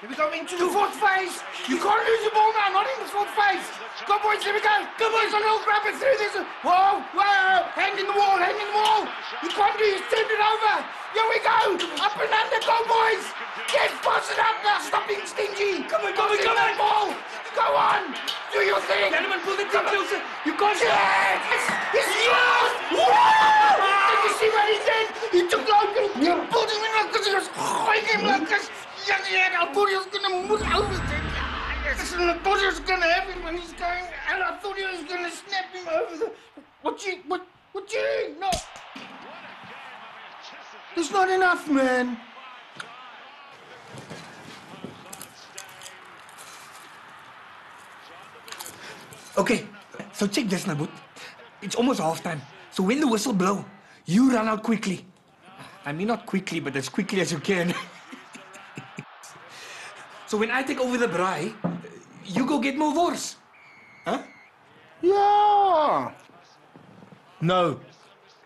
Here we go into the fourth phase. You can't lose the ball now, not in the fourth phase. Go boys, here we go. Go boys, on will grab it through this. Whoa, whoa, hand in the wall, hand in the wall. You can't do this, turn it over. Here we go, up and under, go boys. Yes, pass it up now, stop being stingy. Come on, go on, go on. Ball. Go on, do your thing. Gentlemen, pull the team closer. You can't do it. It's yours. Did you see what he did? He took longer. He pulled him in like this. He was holding him like this. Yeah, I thought he was going to move over there. Listen, I thought he was going to have him when he's going, and I thought he was going to snap him over there. What you, no. There's not enough, man. Okay, so check this, Nabut. It's almost half-time. So when the whistle blows, you run out quickly. I mean, not quickly, but as quickly as you can. So when I take over the braai, you go get more wors. Huh? Yeah. No.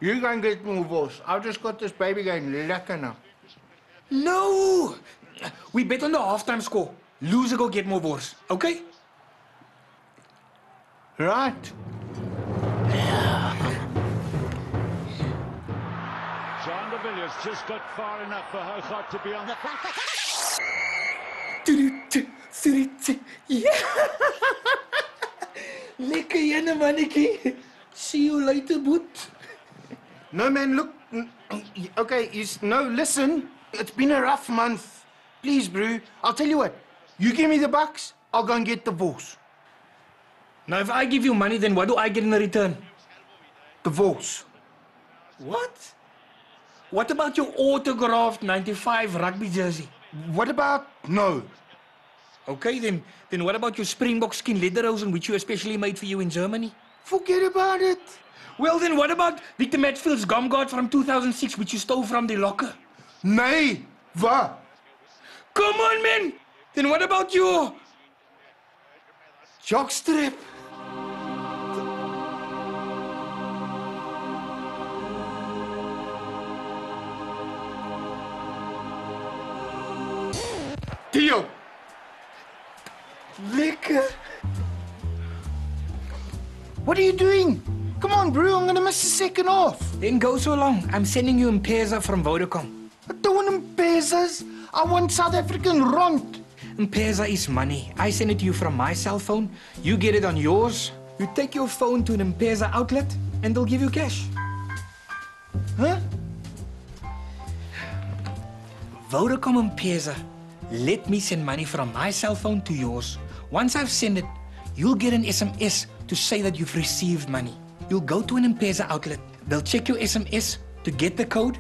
You go and get more wors. I've just got this baby going lekker now. No. We bet on the halftime score. Loser go get more wors. Okay? Right. John De Villiers just got far enough for Hochart to be on the back. Yeah. Lekker jenne, mannetjie. See you later, boot. No, man, look. Okay, no, listen. It's been a rough month. Please, bro. I'll tell you what. You give me the bucks, I'll go and get divorced. Now, if I give you money, then what do I get in return? Divorce. What? What about your autographed 95 rugby jersey? What about no? Okay, then what about your Springbok skin leather hosen, which you especially made for you in Germany? Forget about it. Well, then what about Victor Matfield's gum guard from 2006, which you stole from the locker? Nee, wa? Come on, man. Then what about your jockstrap? Theo! Lekker! What are you doing? Come on, bro, I'm gonna miss the second half. Then go so long. I'm sending you M-Pesa from Vodacom. I don't want M-Pesas. I want South African rand. M-Pesa is money. I send it to you from my cell phone. You get it on yours. You take your phone to an M-Pesa outlet and they'll give you cash. Huh? Vodacom M-Pesa. Let me send money from my cell phone to yours. Once I've sent it, you'll get an SMS to say that you've received money. You'll go to an M-Pesa outlet. They'll check your SMS to get the code.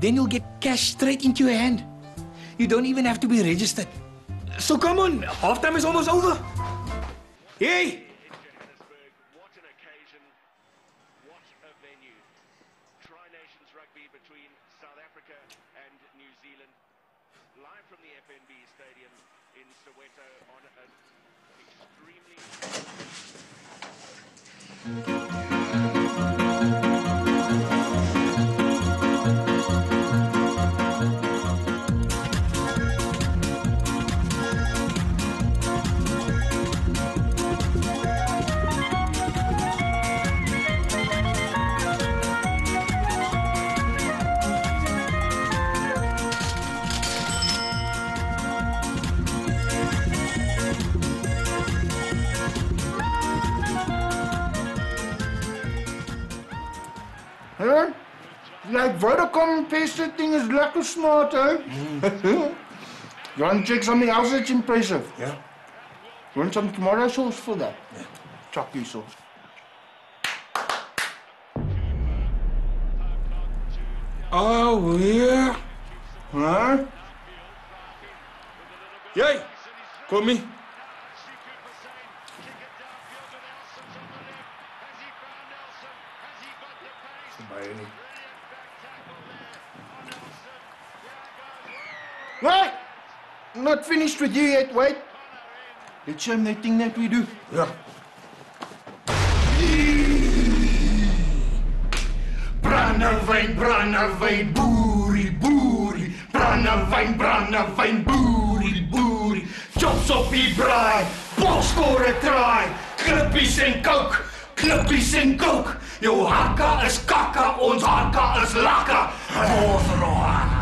Then you'll get cash straight into your hand. You don't even have to be registered. So come on, halftime is almost over. Hey! What an occasion. What a venue. Tri-Nations rugby between South Africa and New Zealand. Live from the FNB stadium in Soweto on an Like Vodacom pasta thing is like a smart, eh? Mm. You want to check something else that's impressive? Yeah. You want some tomato sauce for that? Yeah. Chucky sauce. Oh, yeah. Huh? Yay! Call me. Wait! I'm not finished with you yet, wait. Let's show them that thing that we do. Yeah. Brandewijn, brandewijn, boerie, boerie. Brandewijn, brandewijn, boerie, Fury, chops op die braai, polscore traai, knippies en kook, jou haka is kaka, ons haka is laka, volver haka.